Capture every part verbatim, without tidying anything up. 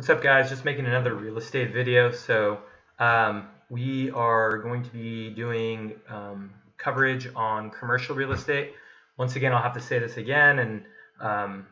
What's up, guys? Just making another real estate video. So um, we are going to be doing um, coverage on commercial real estate. Once again, I'll have to say this again, and um,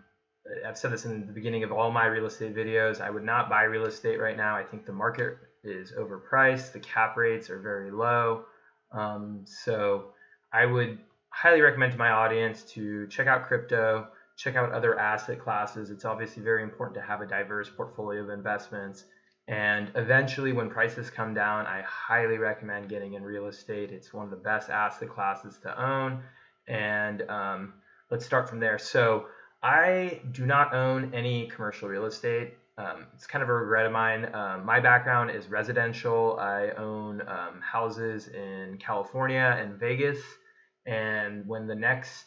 I've said this in the beginning of all my real estate videos. I would not buy real estate right now. I think the market is overpriced. The cap rates are very low. Um, so I would highly recommend to my audience to check out crypto. Check out other asset classes. It's obviously very important to have a diverse portfolio of investments. And eventually, when prices come down, I highly recommend getting in real estate. It's one of the best asset classes to own. And um, let's start from there. So I do not own any commercial real estate. Um, it's kind of a regret of mine. Um, my background is residential. I own um, houses in California and Vegas. And when the next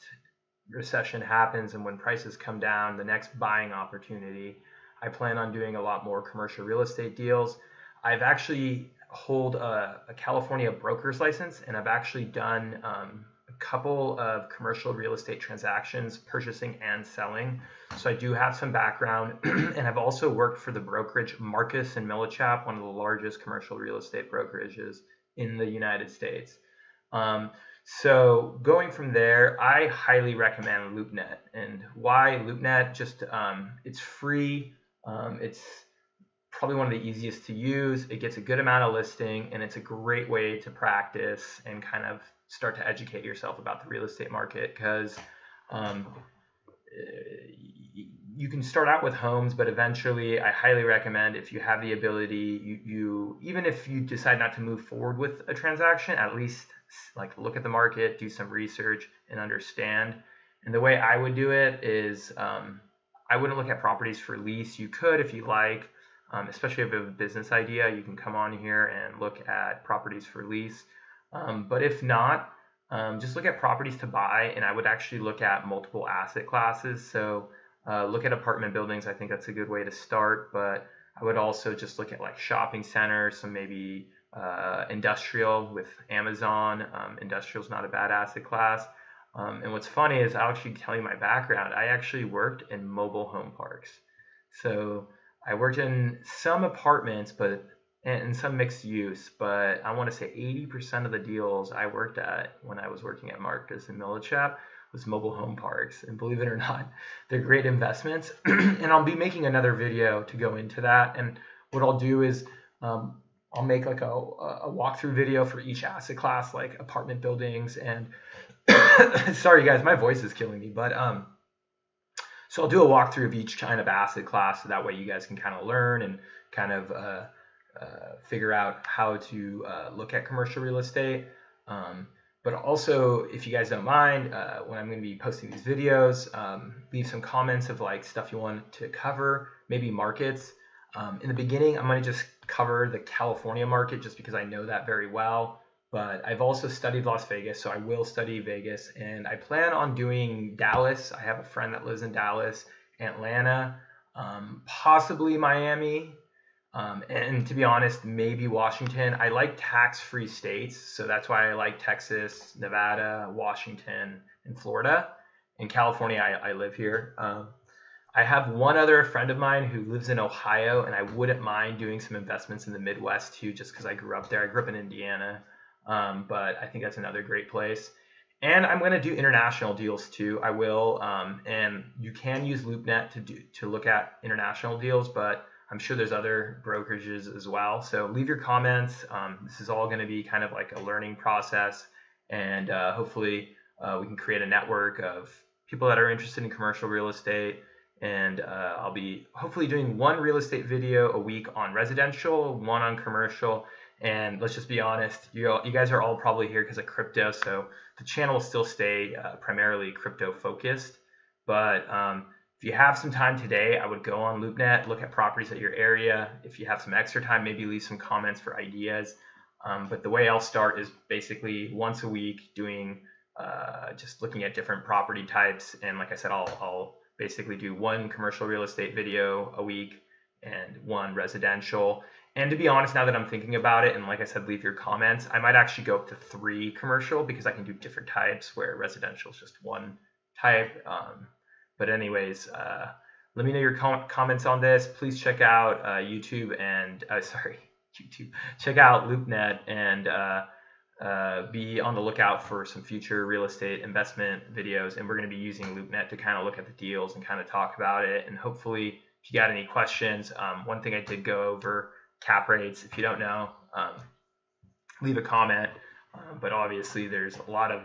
recession happens and when prices come down, the next buying opportunity, I plan on doing a lot more commercial real estate deals. I've actually hold a, a California broker's license, and I've actually done um, a couple of commercial real estate transactions, purchasing and selling. So I do have some background, and I've also worked for the brokerage Marcus and Millichap, one of the largest commercial real estate brokerages in the United States. Um, So going from there, I highly recommend LoopNet. And why LoopNet? Just um, it's free. Um, it's probably one of the easiest to use. It gets a good amount of listing, and it's a great way to practice and kind of start to educate yourself about the real estate market, because um, you can start out with homes, but eventually I highly recommend, if you have the ability, you, you even if you decide not to move forward with a transaction, at least like look at the market, do some research, and understand. And the way I would do it is um, I wouldn't look at properties for lease. You could, if you like, um, especially if you have a business idea, you can come on here and look at properties for lease. Um, but if not, um, just look at properties to buy, and I would actually look at multiple asset classes. So uh, look at apartment buildings. I think that's a good way to start, but I would also just look at like shopping centers, some maybe Uh, industrial with Amazon. Um, industrial is not a bad asset class. Um, and what's funny is, I'll actually tell you my background. I actually worked in mobile home parks. So I worked in some apartments, but and some mixed use. But I want to say eighty percent of the deals I worked at when I was working at Marcus and Millichap was mobile home parks. And believe it or not, they're great investments. And I'll be making another video to go into that. And what I'll do is, um, I'll make like a, a walkthrough video for each asset class, like apartment buildings. And sorry, guys, my voice is killing me. But um, so I'll do a walkthrough of each kind of asset class, so that way you guys can kind of learn and kind of uh, uh, figure out how to uh, look at commercial real estate. Um, but also, if you guys don't mind, uh, when I'm going to be posting these videos, um, leave some comments of like stuff you want to cover, maybe markets. Um, in the beginning, I'm going to just cover the California market, just because I know that very well. But I've also studied Las Vegas, so I will study Vegas. And I plan on doing Dallas. I have a friend that lives in Dallas, Atlanta, um, possibly Miami. Um, and to be honest, maybe Washington. I like tax-free states, so that's why I like Texas, Nevada, Washington, and Florida. In California, I, I live here. Um, I have one other friend of mine who lives in Ohio, and I wouldn't mind doing some investments in the Midwest too, just because I grew up there. I grew up in Indiana, um, but I think that's another great place. And I'm going to do international deals too. I will, um, and you can use LoopNet to do, to look at international deals, but I'm sure there's other brokerages as well. So leave your comments. Um, this is all going to be kind of like a learning process, and uh, hopefully uh, we can create a network of people that are interested in commercial real estate. And uh, I'll be hopefully doing one real estate video a week on residential, one on commercial. And let's just be honest, you, all, you guys are all probably here because of crypto. So the channel will still stay uh, primarily crypto focused. But um, if you have some time today, I would go on LoopNet, look at properties at your area. If you have some extra time, maybe leave some comments for ideas. Um, but the way I'll start is basically once a week doing uh, just looking at different property types. And like I said, I'll, I'll basically do one commercial real estate video a week and one residential. And to be honest, now that I'm thinking about it, and like I said, leave your comments, I might actually go up to three commercial, because I can do different types, where residential is just one type. Um, but anyways, uh, Let me know your com comments on this. Please check out uh, YouTube and uh, sorry, YouTube. Check out LoopNet and uh, uh, be on the lookout for some future real estate investment videos. And we're going to be using LoopNet to kind of look at the deals and kind of talk about it. And hopefully, if you got any questions, um, one thing I did go over cap rates. If you don't know, um, leave a comment. Um, but obviously, there's a lot of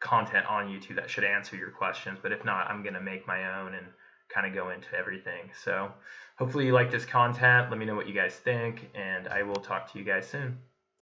content on YouTube that should answer your questions. But if not, I'm going to make my own and kind of go into everything. So hopefully you like this content. Let me know what you guys think, and I will talk to you guys soon.